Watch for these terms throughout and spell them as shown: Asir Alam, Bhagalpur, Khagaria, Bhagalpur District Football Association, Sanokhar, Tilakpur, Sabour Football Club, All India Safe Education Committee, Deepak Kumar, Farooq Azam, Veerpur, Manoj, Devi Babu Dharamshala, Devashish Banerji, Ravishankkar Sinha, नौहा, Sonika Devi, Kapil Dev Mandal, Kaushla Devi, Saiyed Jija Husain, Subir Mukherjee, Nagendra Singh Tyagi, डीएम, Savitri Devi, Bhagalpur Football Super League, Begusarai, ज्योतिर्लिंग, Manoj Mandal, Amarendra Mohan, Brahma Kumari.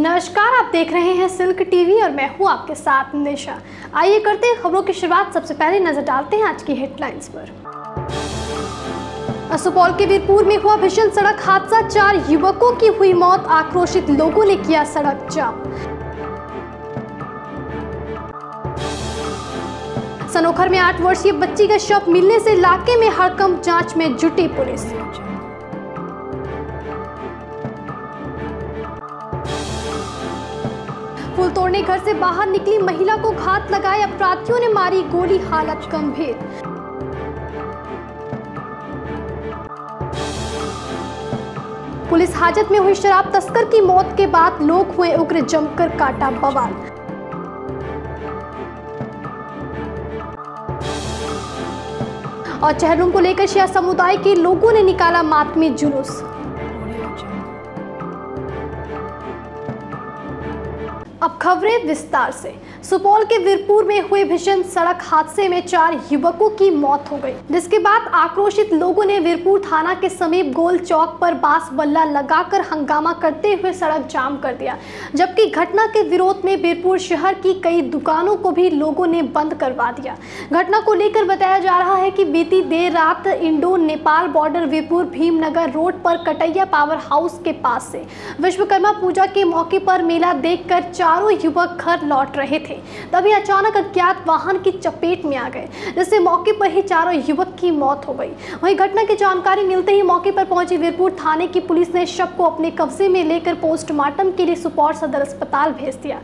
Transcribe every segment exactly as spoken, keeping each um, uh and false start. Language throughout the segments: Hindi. नमस्कार, आप देख रहे हैं सिल्क टीवी और मैं हूं आपके साथ निशा। आइए करते हैं खबरों की शुरुआत। सबसे पहले नजर डालते हैं आज की हेडलाइंस पर। सुपौल के वीरपुर में हुआ भीषण सड़क हादसा, चार युवकों की हुई मौत, आक्रोशित लोगों ने किया सड़क जाम। सनोखर में आठ वर्षीय बच्ची का शव मिलने से इलाके में हड़कंप, जांच में जुटी पुलिस। पुल तोड़ने घर से बाहर निकली महिला को घात लगाए अपराधियों ने मारी गोली, हालत गंभीर। पुलिस हाजत में हुई शराब तस्कर की मौत के बाद लोग हुए उग्र, जमकर काटा बवाल। और चेहरुम को लेकर शिया समुदाय के लोगों ने निकाला मातमी जुलूस। अब खबरें विस्तार से। सुपौल के वीरपुर में हुए भीषण सड़क हादसे में चार युवकों की मौत हो गई, जिसके बाद आक्रोशित लोगों ने वीरपुर थाना के समीप गोल चौक पर बांस बल्ला लगाकर हंगामा करते हुए सड़क जाम कर दिया। जबकि घटना के विरोध में वीरपुर शहर की कई दुकानों को भी लोगों ने बंद करवा दिया। घटना को लेकर बताया जा रहा है कि बीती देर रात Indo Nepal border Virpur Bhimnagar road पर कटैया पावर हाउस के पास से विश्वकर्मा पूजा के मौके पर मेला देख कर चारों युवक घर लौट रहे थे, तभी अचानक अज्ञात वाहन की चपेट में आ गए, जिससे मौके पर ही चारों युवक की मौत हो गई। वहीं घटना की जानकारी मिलते ही मौके पर पहुंची वीरपुर थाने की पुलिस ने शव को अपने कब्जे में लेकर पोस्टमार्टम के लिए सुपौल सदर अस्पताल भेज दिया।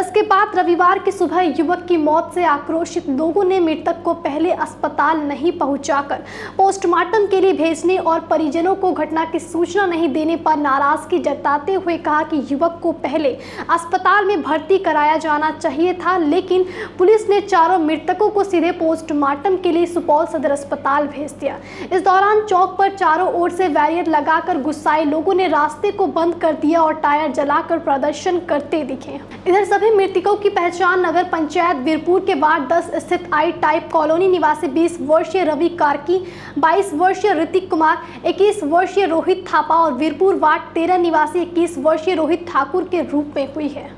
इसके बाद रविवार की सुबह युवक की मौत से आक्रोशित लोगों ने मृतक को पहले अस्पताल नहीं पहुंचाकर पोस्टमार्टम के लिए भेजने और परिजनों को घटना की सूचना नहीं देने पर नाराजगी जताते हुए कहा कि युवक को पहले अस्पताल में भर्ती कराया जाना चाहिए था, लेकिन पुलिस ने चारों मृतकों को सीधे पोस्टमार्टम के लिए सुपौल सदर अस्पताल भेज दिया। इस दौरान चौक पर चारों ओर से बैरियर लगाकर गुस्साए लोगों ने रास्ते को बंद कर दिया और टायर जलाकर प्रदर्शन करते दिखे। इधर सभी मृतकों की पहचान नगर पंचायत वीरपुर के वार्ड दस स्थित आई टाइप कॉलोनी निवासी बीस वर्षीय रवि कार्की, बाईस वर्षीय ऋतिक कुमार, इक्कीस वर्षीय रोहित थापा और वीरपुर वार्ड तेरह निवासी इक्कीस वर्षीय रोहित ठाकुर के रूप में हुई है।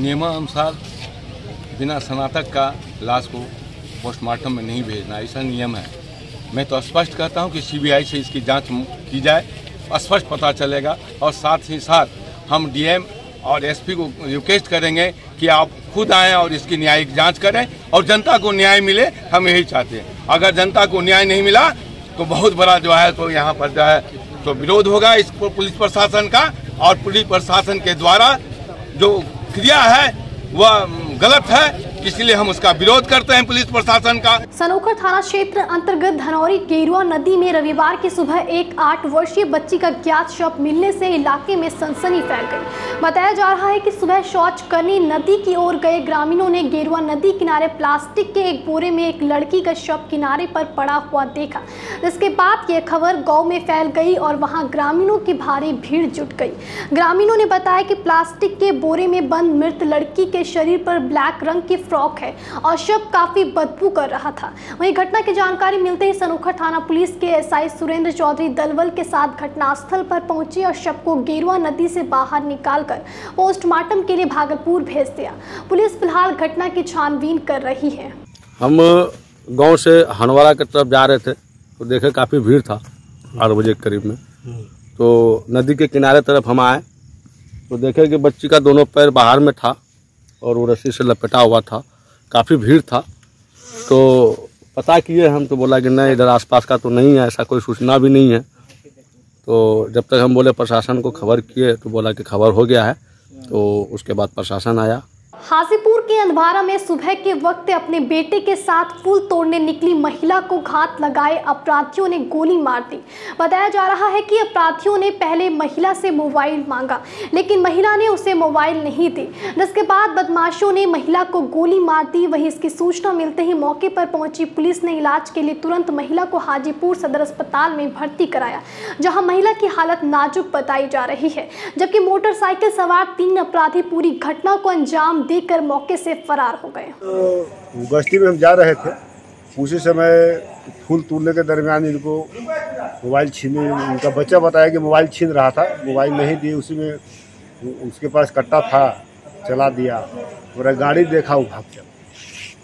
नियमानुसार बिना स्नातक का लाश को पोस्टमार्टम में नहीं भेजना, ऐसा नियम है। मैं तो स्पष्ट कहता हूं कि सीबीआई से इसकी जांच की जाए, स्पष्ट पता चलेगा। और साथ ही साथ हम डीएम और एसपी को रिक्वेस्ट करेंगे कि आप खुद आएं और इसकी न्यायिक जांच करें और जनता को न्याय मिले, हम यही चाहते हैं। अगर जनता को न्याय नहीं मिला तो बहुत बड़ा जो है तो यहाँ पर जो है तो विरोध होगा इस पुलिस प्रशासन का, और पुलिस प्रशासन के द्वारा जो क्रिया है वह गलत है, इसलिए हम उसका विरोध करते हैं पुलिस प्रशासन का। सनोखर थाना क्षेत्र अंतर्गत धनौरी गेरुआ नदी में रविवार की सुबह एक आठ वर्षीय बच्ची का ज्ञात शव मिलने से इलाके में सनसनी फैल गई। बताया जा रहा है कि सुबह शौच करने नदी की ओर गए ग्रामीणों ने गेरुआ नदी किनारे प्लास्टिक के एक बोरे में एक लड़की का शव किनारे पर पड़ा हुआ देखा, जिसके बाद यह खबर गाँव में फैल गई और वहाँ ग्रामीणों की भारी भीड़ जुट गई। ग्रामीणों ने बताया कि प्लास्टिक के बोरे में बंद मृत लड़की के शरीर पर ब्लैक रंग की फ्रॉक है और शव काफी बदबू कर रहा था। वहीं घटना की जानकारी मिलते ही सनोखर थाना पुलिस के एसआई सुरेंद्र चौधरी दलवल के साथ घटनास्थल पर पहुंचे और शव को गेरुआ नदी से बाहर निकालकर पोस्टमार्टम के लिए भागलपुर भेज दिया। पुलिस फिलहाल घटना की छानबीन कर रही है। हम गाँव से हनवारा की तरफ जा रहे थे तो देखे काफी भीड़ था, आठ बजे के करीब में, तो नदी के किनारे तरफ हम आए तो देखे कि बच्ची का दोनों पैर बाहर में था और वो रस्सी से लपेटा हुआ था, काफ़ी भीड़ था। तो पता किए हम, तो बोला कि नहीं, इधर आसपास का तो नहीं है, ऐसा कोई सूचना भी नहीं है। तो जब तक हम बोले प्रशासन को खबर किए तो बोला कि खबर हो गया है, तो उसके बाद प्रशासन आया। हाजीपुर के अंधवारा में सुबह के वक्त अपने बेटे के साथ पुल तोड़ने निकली महिला को घात लगाए अपराधियों ने गोली मार दी। बताया जा रहा है कि अपराधियों ने पहले महिला से मोबाइल मांगा, लेकिन महिला ने उसे मोबाइल नहीं दी, जिसके बाद बदमाशों ने महिला को गोली मार दी। वहीं इसकी सूचना मिलते ही मौके पर पहुंची पुलिस ने इलाज के लिए तुरंत महिला को हाजीपुर सदर अस्पताल में भर्ती कराया, जहाँ महिला की हालत नाजुक बताई जा रही है। जबकि मोटरसाइकिल सवार तीन अपराधी पूरी घटना को अंजाम देखकर मौके से फरार हो गए। तो बस्ती में हम जा रहे थे, उसी समय फूल तोड़ने के दरमियान इनको मोबाइल छीने, उनका बच्चा बताया कि मोबाइल छीन रहा था, मोबाइल नहीं दिए, उसी में उसके पास कट्टा था, चला दिया, पूरा गाड़ी देखा वो भाग चला।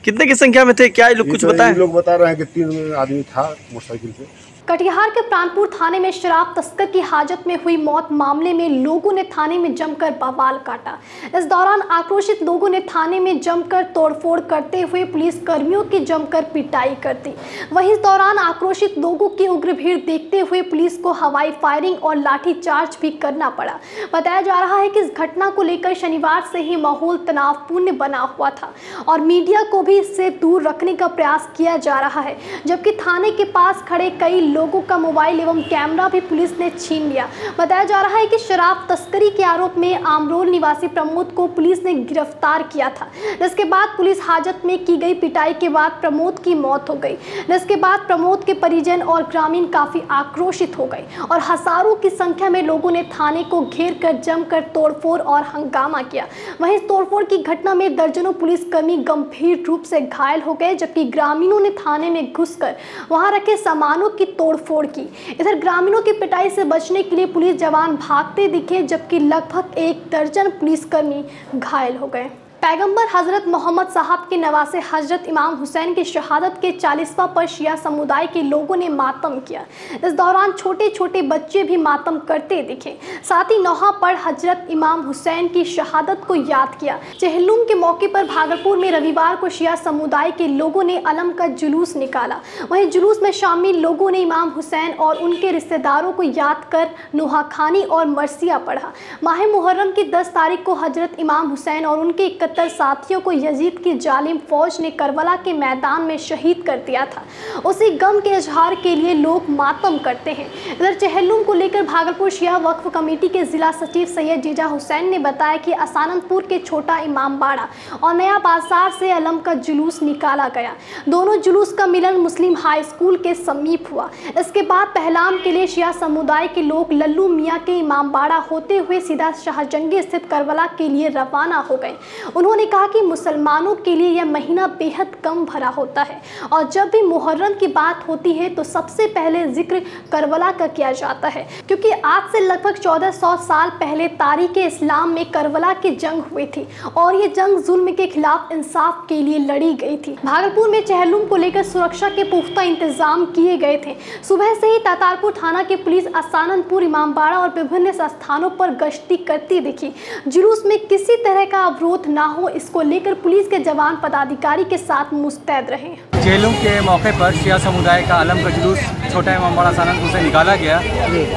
कितने की संख्या में थे, क्या ये लोग कुछ बताएं? लोग बता रहे हैं कि तीन आदमी था मोटरसाइकिल पे। कटिहार के प्राणपुर थाने में शराब तस्कर की हाजत में हुई मौत मामले में लोगों ने थाने में जमकर बवाल काटा। इस दौरान आक्रोशित लोगों ने थाने में जमकर तोड़फोड़ करते हुए पुलिस कर्मियों की जमकर पिटाई कर दी। वहीं इस दौरान आक्रोशित लोगों की उग्र भीड़ देखते हुए पुलिस को हवाई फायरिंग और लाठीचार्ज भी करना पड़ा। बताया जा रहा है कि इस घटना को लेकर शनिवार से ही माहौल तनावपूर्ण बना हुआ था और मीडिया को भी इससे दूर रखने का प्रयास किया जा रहा है, जबकि थाने के पास खड़े कई लोगों का मोबाइल एवं कैमरा भी पुलिस ने छीन लिया। बताया जा रहा है कि शराब तस्करी के आरोप में आमरोल निवासी प्रमोद को पुलिस ने गिरफ्तार किया था, जिसके बाद पुलिस हाजत में की गई पिटाई के बाद प्रमोद की मौत हो गई। जिसके बाद प्रमोद के परिजन और ग्रामीण काफी आक्रोशित हो गए और हजारों की संख्या में लोगों ने थाने को घेर कर जमकर तोड़फोड़ और हंगामा किया। वहीं तोड़फोड़ की घटना में दर्जनों पुलिसकर्मी गंभीर रूप से घायल हो गए, जबकि ग्रामीणों ने थाने में घुसकर वहां रखे सामानों की तोड़फोड़ की। इधर ग्रामीणों की पिटाई से बचने के लिए पुलिस जवान भागते दिखे, जबकि लगभग एक दर्जन पुलिसकर्मी घायल हो गए। पैगंबर हज़रत मोहम्मद साहब के नवासे हज़रत इमाम हुसैन की शहादत के चालीसवां पर शिया समुदाय के लोगों ने मातम किया। इस दौरान छोटे छोटे बच्चे भी मातम करते दिखे। साथ ही नौहा पर हज़रत इमाम हुसैन की शहादत को याद किया। चहलुम के मौके पर भागलपुर में रविवार को शिया समुदाय के लोगों ने अलम का जुलूस निकाला। वहीं जुलूस में शामिल लोगों ने इमाम हुसैन और उनके रिश्तेदारों को याद कर नुहाखानी और मरसिया पढ़ा। माह मुहर्रम की दस तारीख को हज़रत इमाम हुसैन और उनके सत्तर साथियों को यजीद की जालिम फौज ने करबला के मैदान में शहीद कर दिया था। उसी गम के इजहार के लिए लोग मातम करते हैं। इधर चहलुम को लेकर भागलपुर शिया वक्फ कमेटी के जिला सचिव सैयद जीजा हुसैन ने बताया कि असानंदपुर के छोटा इमामबाड़ा और नया बाजार से अलम का जुलूस निकाला गया। दोनों जुलूस का मिलन मुस्लिम हाई स्कूल के समीप हुआ। इसके बाद पहलाम के लिए शिया समुदाय के लोग लल्लू मियाँ के इमामबाड़ा होते हुए सीधा शाहजंगी स्थित करबला के लिए रवाना हो गए। उन्होंने कहा कि मुसलमानों के लिए यह महीना बेहद कम भरा होता है और जब भी मुहर्रम की बात होती है तो सबसे पहले जिक्र करबला का किया जाता है, क्योंकि आज से लगभग चौदह सौ साल पहले तारीख इस्लाम में करबला की जंग हुई थी और ये जंग जुल्म के खिलाफ इंसाफ के लिए लड़ी गई थी। भागलपुर में चहलुम को लेकर सुरक्षा के पुख्ता इंतजाम किए गए थे। सुबह से ही तातारपुर थाना की पुलिस असानंदपुर, इमामबाड़ा और विभिन्न स्थानों पर गश्ती करती दिखी। जुलूस में किसी तरह का अवरोध न हो, इसको लेकर पुलिस के जवान पदाधिकारी के साथ मुस्तैद रहे। चहलुम के मौके पर शिया समुदाय का अलम का जुलूस छोटा इमामबाड़ा असानंदपुर से निकाला गया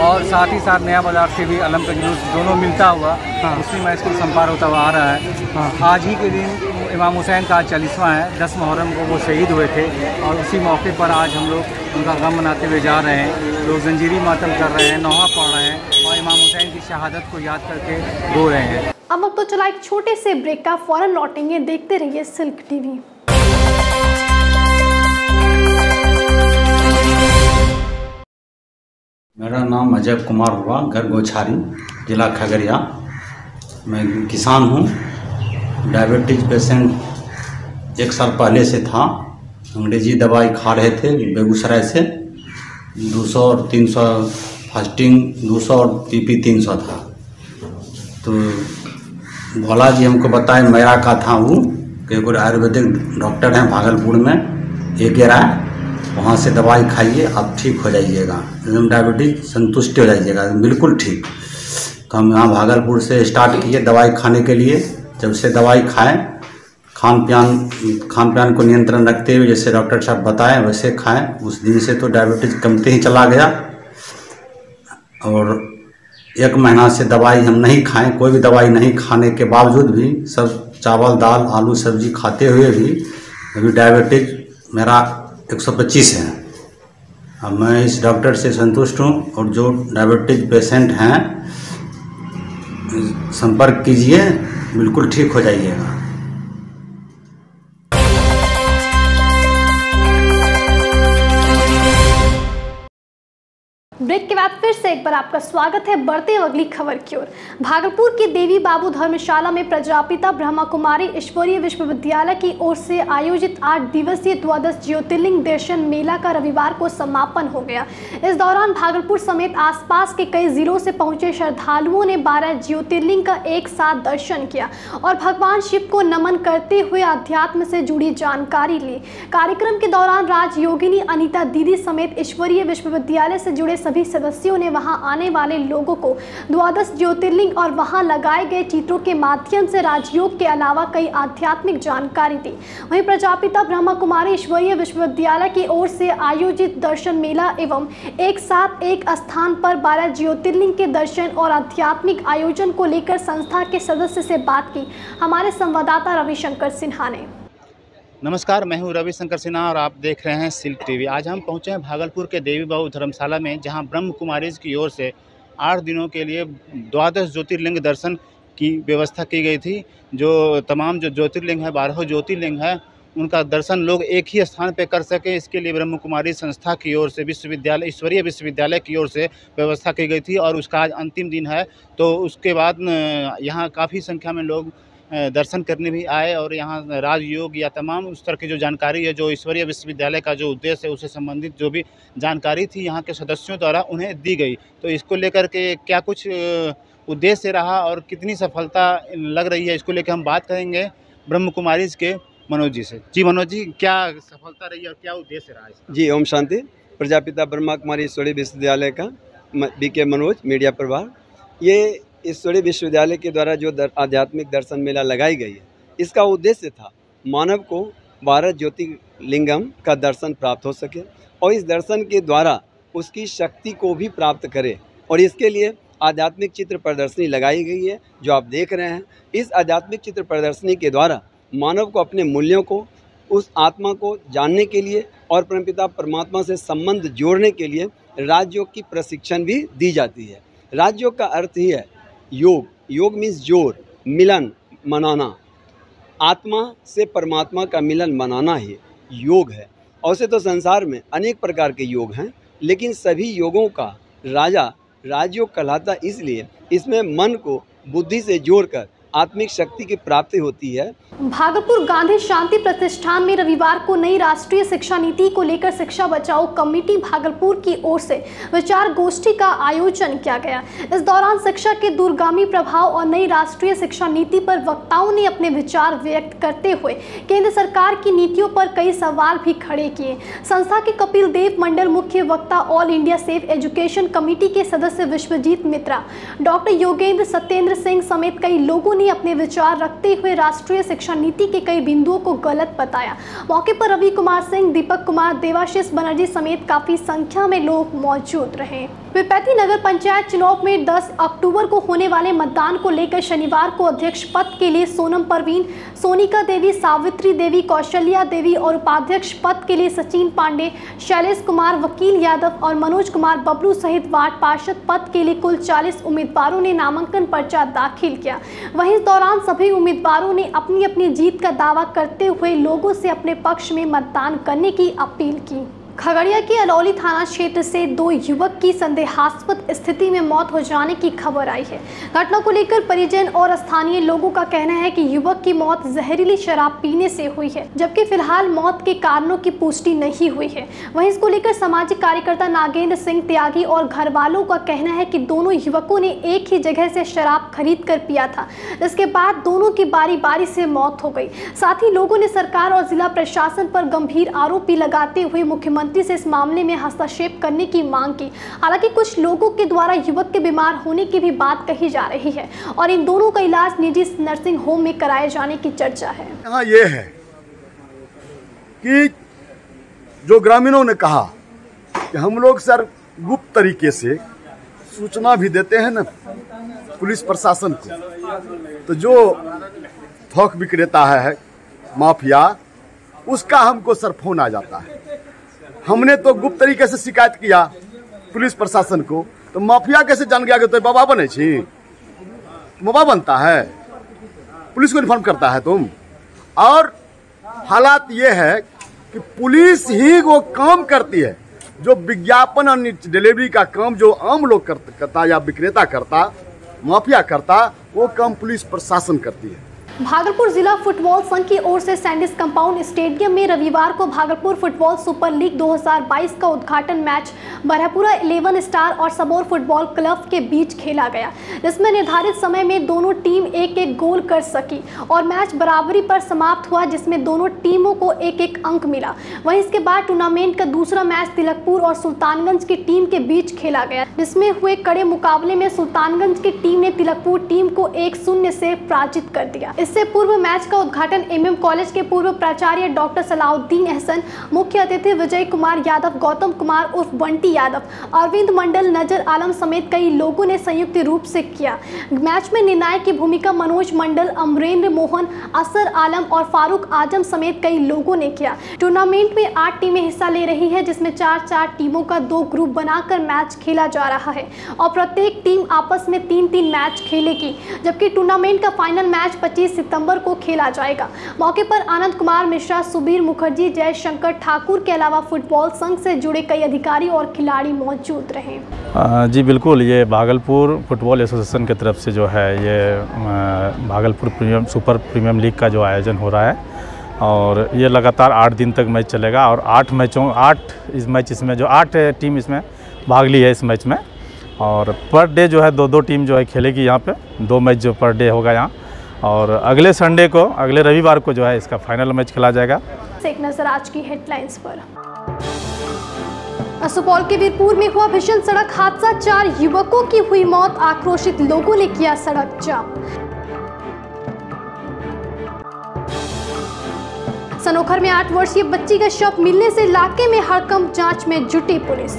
और साथ ही साथ नया बाजार से भी अलम का जुलूस दोनों मिलता हुआ मुस्लिम हाई स्कूल संपार होता हुआ आ रहा है। हाँ। आज ही के दिन इमाम हुसैन का चालीसवां है, दस मुहर्रम को वो शहीद हुए थे और उसी मौके पर आज हम लोग उनका गम मनाते हुए जा रहे हैं। लोग जंजीरी मातम कर रहे हैं, नौहा पढ़ रहे हैं और इमाम हुसैन की शहादत को याद करके रो रहे हैं। अब अब तो चला एक छोटे से ब्रेक का, फौरन लौटेंगे, देखते रहिए सिल्क टीवी। मेरा नाम अजय कुमार हुआ, गरगौछारी, जिला खगड़िया। मैं किसान हूँ, डायबिटीज पेशेंट एक साल पहले से था। अंग्रेजी दवाई खा रहे थे बेगूसराय से, दो सौ और तीन सौ फास्टिंग, दो सौ और टीपी तीन सौ था। तो भोला जी हमको बताए, मेरा का था वो कि एक आयुर्वेदिक डॉक्टर हैं भागलपुर में, ये कह रहा है वहाँ से दवाई खाइए, आप ठीक हो जाइएगा, एकदम डायबिटीज संतुष्ट हो जाइएगा, बिल्कुल ठीक। तो हम यहाँ भागलपुर से स्टार्ट किए दवाई खाने के लिए। जब से दवाई खाएं, खान पान खान पान को नियंत्रण रखते हुए जैसे डॉक्टर साहब बताएँ वैसे खाएँ। उस दिन से तो डायबिटीज कमते ही चला गया और एक महीना से दवाई हम नहीं खाएं, कोई भी दवाई नहीं खाने के बावजूद भी सब चावल दाल आलू सब्जी खाते हुए भी अभी डायबिटीज मेरा एक सौ पच्चीस है। अब मैं इस डॉक्टर से संतुष्ट हूं और जो डायबिटीज पेशेंट हैं संपर्क कीजिए, बिल्कुल ठीक हो जाइएगा। ब्रेक के बाद फिर से एक बार आपका स्वागत है। बढ़ते हैं अगली खबर की ओर। भागलपुर के देवी बाबू धर्मशाला में प्रजापिता ब्रह्मा कुमारी ईश्वरीय विश्वविद्यालय की ओर से आयोजित आठ दिवसीय द्वादश ज्योतिर्लिंग दर्शन मेला का रविवार को समापन हो गया। इस दौरान भागलपुर समेत आसपास के कई जिलों से पहुंचे श्रद्धालुओं ने बारह ज्योतिर्लिंग का एक साथ दर्शन किया और भगवान शिव को नमन करते हुए अध्यात्म से जुड़ी जानकारी ली। कार्यक्रम के दौरान राजयोगिनी अनीता दीदी समेत ईश्वरीय विश्वविद्यालय से जुड़े सभी सदस्यों ने वहां आने वाले लोगों को द्वादश ज्योतिर्लिंग और वहां लगाए गए चित्रों के माध्यम से राजयोग के अलावा कई आध्यात्मिक जानकारी दी। वहीं प्रजापिता ब्रह्मा कुमारी ईश्वरीय विश्वविद्यालय की ओर से आयोजित दर्शन मेला एवं एक साथ एक स्थान पर बारह ज्योतिर्लिंग के दर्शन और आध्यात्मिक आयोजन को लेकर संस्था के सदस्य से बात की हमारे संवाददाता रविशंकर सिन्हा ने। नमस्कार, मैं हूं रविशंकर सिन्हा और आप देख रहे हैं सिल्क टीवी। आज हम पहुंचे हैं भागलपुर के देवी बाबू धर्मशाला में, जहां ब्रह्म कुमारीज की ओर से आठ दिनों के लिए द्वादश ज्योतिर्लिंग दर्शन की व्यवस्था की गई थी। जो तमाम जो ज्योतिर्लिंग है, बारह ज्योतिर्लिंग है, उनका दर्शन लोग एक ही स्थान पर कर सकें, इसके लिए ब्रह्म कुमारी संस्था की ओर से विश्वविद्यालय ईश्वरीय विश्वविद्यालय की ओर से व्यवस्था की गई थी और उसका आज अंतिम दिन है। तो उसके बाद यहाँ काफ़ी संख्या में लोग दर्शन करने भी आए और यहाँ राजयोग या तमाम उस तरह की जो जानकारी है, जो ईश्वरीय विश्वविद्यालय का जो उद्देश्य है उससे संबंधित जो भी जानकारी थी यहाँ के सदस्यों द्वारा उन्हें दी गई। तो इसको लेकर के क्या कुछ उद्देश्य रहा और कितनी सफलता लग रही है, इसको लेकर हम बात करेंगे ब्रह्म कुमारीज के मनोज जी से। जी मनोज जी, क्या सफलता रही और क्या उद्देश्य रहा इसका? जी, ओम शांति। प्रजापिता ब्रह्मा कुमारी ईश्वरीय विश्वविद्यालय का बी के मनोज, मीडिया प्रभार। ये ईश्वरीय विश्वविद्यालय के द्वारा जो दर, आध्यात्मिक दर्शन मेला लगाई गई है, इसका उद्देश्य था मानव को बारह ज्योतिर्लिंगम का दर्शन प्राप्त हो सके और इस दर्शन के द्वारा उसकी शक्ति को भी प्राप्त करे, और इसके लिए आध्यात्मिक चित्र प्रदर्शनी लगाई गई है जो आप देख रहे हैं। इस आध्यात्मिक चित्र प्रदर्शनी के द्वारा मानव को अपने मूल्यों को, उस आत्मा को जानने के लिए और परमपिता परमात्मा से संबंध जोड़ने के लिए राजयोग की प्रशिक्षण भी दी जाती है। राजयोग का अर्थ ही है योग। योग मीन्स जोर, मिलन, मनाना। आत्मा से परमात्मा का मिलन मनाना ही योग है। और से तो संसार में अनेक प्रकार के योग हैं, लेकिन सभी योगों का राजा राजयोग कहलाता, इसलिए इसमें मन को बुद्धि से जोड़कर आत्मिक शक्ति की प्राप्ति होती है। भागलपुर गांधी शांति प्रतिष्ठान में रविवार को नई राष्ट्रीय शिक्षा नीति को लेकर शिक्षा बचाओ कमेटी भागलपुर की ओर से विचार गोष्ठी का आयोजन किया गया। इस दौरान शिक्षा के दूरगामी प्रभाव और नई राष्ट्रीय शिक्षा नीति पर वक्ताओं ने अपने विचार व्यक्त करते हुए केंद्र सरकार की नीतियों पर कई सवाल भी खड़े किए। संस्था के कपिल देव मंडल, मुख्य वक्ता all India safe education committee के सदस्य विश्वजीत मित्रा, डॉक्टर योगेंद्र सत्येंद्र सिंह समेत कई लोगों अपने विचार रखते हुए राष्ट्रीय शिक्षा नीति के कई बिंदुओं को गलत बताया। मौके पर रवि कुमार सिंह, दीपक कुमार, देवाशीष बनर्जी समेत काफी संख्या में लोग मौजूद रहे। पीरपैती नगर पंचायत चुनाव में दस अक्टूबर को होने वाले मतदान को लेकर शनिवार को अध्यक्ष पद के लिए सोनम परवीन, सोनिका देवी, सावित्री देवी, कौशल्या देवी और उपाध्यक्ष पद के लिए सचिन पांडे, शैलेश कुमार, वकील यादव और मनोज कुमार बबलू सहित वार्ड पार्षद पद के लिए कुल चालीस उम्मीदवारों ने नामांकन पर्चा दाखिल किया। वहीं इस दौरान सभी उम्मीदवारों ने अपनी अपनी जीत का दावा करते हुए लोगों से अपने पक्ष में मतदान करने की अपील की। खगड़िया के अलौली थाना क्षेत्र से दो युवक की संदेहास्पद स्थिति में मौत हो जाने की खबर आई है। घटना को लेकर परिजन और स्थानीय लोगों का कहना है कि युवक की मौत जहरीली शराब पीने से हुई है, जबकि फिलहाल मौत के कारणों की पुष्टि नहीं हुई है। वहीं इसको लेकर सामाजिक कार्यकर्ता नागेंद्र सिंह त्यागी और घर वालों का कहना है कि दोनों युवकों ने एक ही जगह से शराब खरीद कर पिया था, इसके बाद दोनों की बारी बारी से मौत हो गई। साथ ही लोगों ने सरकार और जिला प्रशासन पर गंभीर आरोप लगाते हुए मुख्यमंत्री से इस मामले में हस्तक्षेप करने की मांग की। हालांकि कुछ लोगों के द्वारा युवक के बीमार होने की भी बात कही जा रही है और इन दोनों का इलाज निजी नर्सिंग होम में कराए जाने की चर्चा है। यहाँ ये है कि जो ग्रामीणों ने कहा कि हम लोग सर गुप्त तरीके से सूचना भी देते हैं ना पुलिस प्रशासन को, तो जो थोक विक्रेता है माफिया, उसका हमको सर फोन आ जाता है। हमने तो गुप्त तरीके से शिकायत किया पुलिस प्रशासन को, तो माफिया कैसे जान गया कि तो बाबा बने छी, बाबा बनता है, पुलिस को इन्फॉर्म करता है तुम। और हालात ये है कि पुलिस ही वो काम करती है जो विज्ञापन और डिलीवरी का काम जो आम लोग करता या विक्रेता करता, माफिया करता, वो काम पुलिस प्रशासन करती है। भागलपुर जिला फुटबॉल संघ की ओर से सैंडिस कंपाउंड स्टेडियम में रविवार को भागलपुर फुटबॉल सुपर लीग दो हज़ार बाईस का उद्घाटन मैच बरहपुरा इलेवन स्टार और सबौर फुटबॉल क्लब के बीच खेला गया, जिसमें निर्धारित समय में दोनों टीम एक एक गोल कर सकी और मैच बराबरी पर समाप्त हुआ, जिसमें दोनों टीमों को एक एक अंक मिला। वहीं इसके बाद टूर्नामेंट का दूसरा मैच तिलकपुर और सुल्तानगंज की टीम के बीच खेला गया, जिसमें हुए कड़े मुकाबले में सुल्तानगंज की टीम ने तिलकपुर टीम को एक शून्य से पराजित कर दिया। इससे पूर्व मैच का उद्घाटन एमएम कॉलेज के पूर्व प्राचार्य डॉक्टर सलाउद्दीन अहसन, मुख्य अतिथि विजय कुमार यादव, गौतम कुमार उर्फ बंटी यादव, अरविंद मंडल, नजर आलम समेत कई लोगों ने संयुक्त रूप से किया। मैच में निर्णायक की भूमिका मनोज मंडल, अमरेंद्र मोहन, असर आलम और फारूक आजम समेत कई लोगों ने किया। टूर्नामेंट में आठ टीमें हिस्सा ले रही है, जिसमें चार चार टीमों का दो ग्रुप बनाकर मैच खेला जा रहा है और प्रत्येक टीम आपस में तीन तीन मैच खेलेगी, जबकि टूर्नामेंट का फाइनल मैच पच्चीस सितंबर को खेला जाएगा। मौके पर आनंद कुमार मिश्रा, सुबीर मुखर्जी, जयशंकर ठाकुर के अलावा फुटबॉल संघ से जुड़े कई अधिकारी और खिलाड़ी मौजूद रहे। जी बिल्कुल, ये भागलपुर फुटबॉल एसोसिएशन की तरफ से जो है ये Bhagalpur premium super premium league का जो आयोजन हो रहा है और ये लगातार आठ दिन तक मैच चलेगा और आठ मैचों आठ इस मैच इसमें जो आठ टीम इसमें भाग ली है इस मैच में, और पर डे जो है दो दो टीम जो है खेलेगी। यहाँ पर दो मैच जो पर डे होगा यहाँ, और अगले संडे को अगले रविवार को जो है इसका फाइनल मैच खेला जाएगा। एक नजर आज की हेडलाइंस पर। सुपौल के वीरपुर में हुआ भीषण सड़क हादसा, चार युवकों की हुई मौत, आक्रोशित लोगों ने किया सड़क जाम। सनोखर में आठ वर्षीय बच्ची का शव मिलने से इलाके में हड़कंप, जांच में जुटी पुलिस।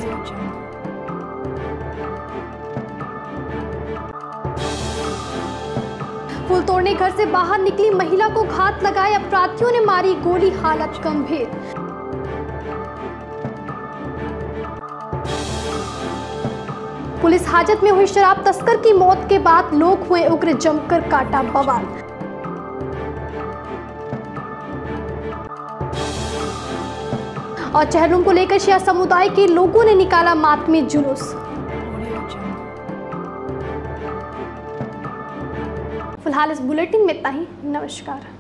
पुल तोड़ने घर से बाहर निकली महिला को घात लगाए अपराधियों ने मारी गोली, हालत गंभीर। पुलिस हाजत में हुई शराब तस्कर की मौत के बाद लोग हुए उग्र, जमकर काटा बवाल। और चेहरुम को लेकर शिया समुदाय के लोगों ने निकाला मातमी जुलूस। फिलहाल इस बुलेटिन में इतना ही। नमस्कार।